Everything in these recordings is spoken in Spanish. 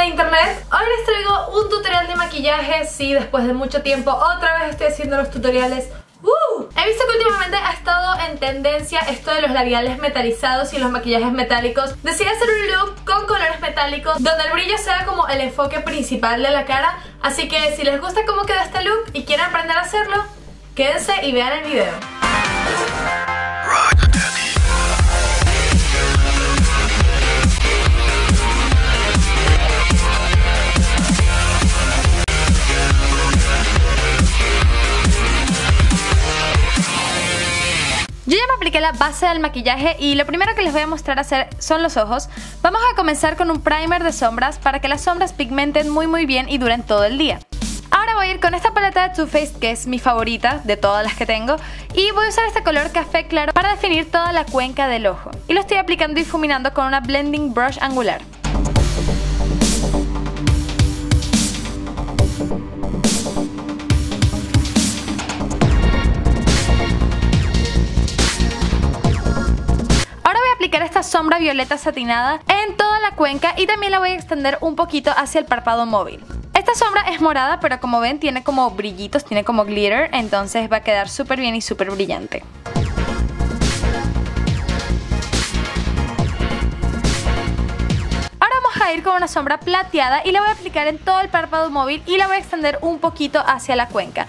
de internet. Hoy les traigo un tutorial de maquillaje. Sí, después de mucho tiempo otra vez estoy haciendo los tutoriales. He visto que últimamente ha estado en tendencia esto de los labiales metalizados y los maquillajes metálicos. Decidí hacer un look con colores metálicos donde el brillo sea como el enfoque principal de la cara. Así que si les gusta cómo quedó este look y quieren aprender a hacerlo, quédense y vean el video. Yo ya me apliqué la base del maquillaje y lo primero que les voy a mostrar hacer son los ojos. Vamos a comenzar con un primer de sombras para que las sombras pigmenten muy bien y duren todo el día. Ahora voy a ir con esta paleta de Too Faced, que es mi favorita de todas las que tengo, y voy a usar este color café claro para definir toda la cuenca del ojo. Y lo estoy aplicando y difuminando con una blending brush angular. Esta sombra violeta satinada en toda la cuenca y también la voy a extender un poquito hacia el párpado móvil. Esta sombra es morada, pero como ven tiene como brillitos, tiene como glitter, entonces va a quedar súper bien y súper brillante. Ahora vamos a ir con una sombra plateada y la voy a aplicar en todo el párpado móvil y la voy a extender un poquito hacia la cuenca.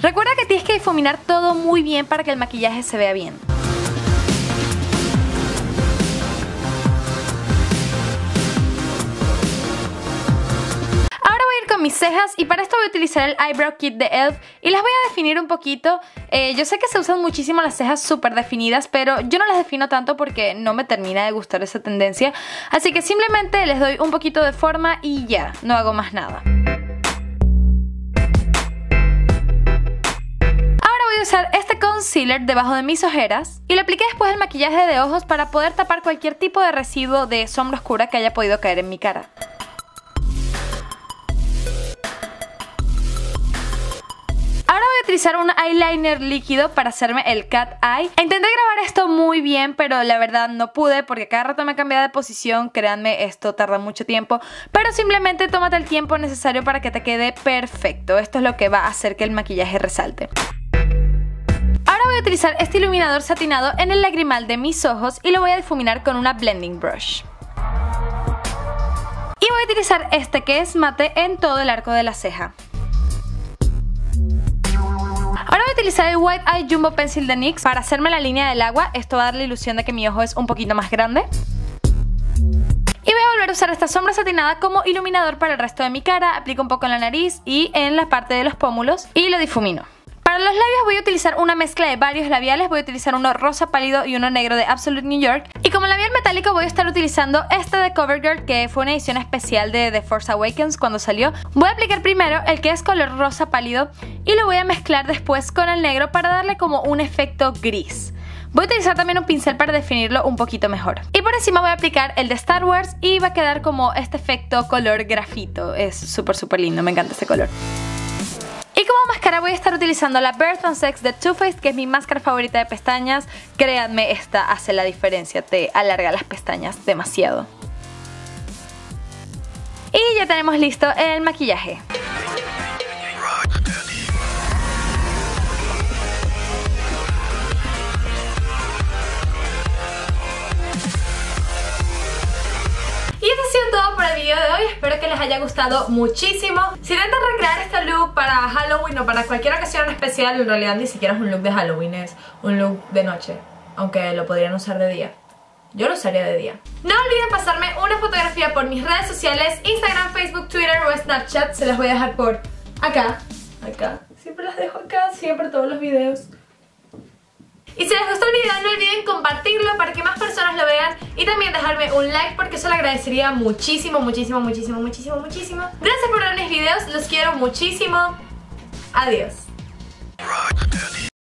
Recuerda que tienes que difuminar todo muy bien para que el maquillaje se vea bien. Mis cejas, y para esto voy a utilizar el eyebrow kit de e.l.f. y las voy a definir un poquito. Yo sé que se usan muchísimo las cejas súper definidas, pero yo no las defino tanto porque no me termina de gustar esa tendencia, así que simplemente les doy un poquito de forma y ya, no hago más nada. Ahora voy a usar este concealer debajo de mis ojeras y lo apliqué después del maquillaje de ojos para poder tapar cualquier tipo de residuo de sombra oscura que haya podido caer en mi cara. Utilizar un eyeliner líquido para hacerme el cat eye. Intenté grabar esto muy bien, pero la verdad no pude porque cada rato me cambiaba de posición. Créanme, esto tarda mucho tiempo, pero simplemente tómate el tiempo necesario para que te quede perfecto. Esto es lo que va a hacer que el maquillaje resalte. Ahora voy a utilizar este iluminador satinado en el lagrimal de mis ojos y lo voy a difuminar con una blending brush. Y voy a utilizar este que es mate en todo el arco de la ceja. Ahora voy a utilizar el White Eye Jumbo Pencil de NYX para hacerme la línea del agua. Esto va a dar la ilusión de que mi ojo es un poquito más grande. Y voy a volver a usar esta sombra satinada como iluminador para el resto de mi cara. Aplico un poco en la nariz y en la parte de los pómulos y lo difumino. Para los labios voy a utilizar una mezcla de varios labiales. Voy a utilizar uno rosa pálido y uno negro de Absolute New York. Y como labial metálico voy a estar utilizando este de CoverGirl, que fue una edición especial de The Force Awakens cuando salió. Voy a aplicar primero el que es color rosa pálido y lo voy a mezclar después con el negro para darle como un efecto gris. Voy a utilizar también un pincel para definirlo un poquito mejor. Y por encima voy a aplicar el de Star Wars y va a quedar como este efecto color grafito. Es súper lindo, me encanta este color. Y como máscara voy a estar utilizando la Birth Sex de Too Faced, que es mi máscara favorita de pestañas. Créanme, esta hace la diferencia, te alarga las pestañas demasiado. Y ya tenemos listo el maquillaje. Todo por el video de hoy, espero que les haya gustado muchísimo. Si intentan recrear este look para Halloween o para cualquier ocasión especial, en realidad ni siquiera es un look de Halloween, es un look de noche, aunque lo podrían usar de día. Yo lo usaría de día. No olviden pasarme una fotografía por mis redes sociales, Instagram, Facebook, Twitter o Snapchat. Se las voy a dejar por acá, siempre las dejo acá, siempre todos los videos. Y si les gustó el video no olviden compartirlo para que más personas lo vean y también dejarme un like porque eso lo agradecería muchísimo. Gracias por ver mis videos, los quiero muchísimo. Adiós.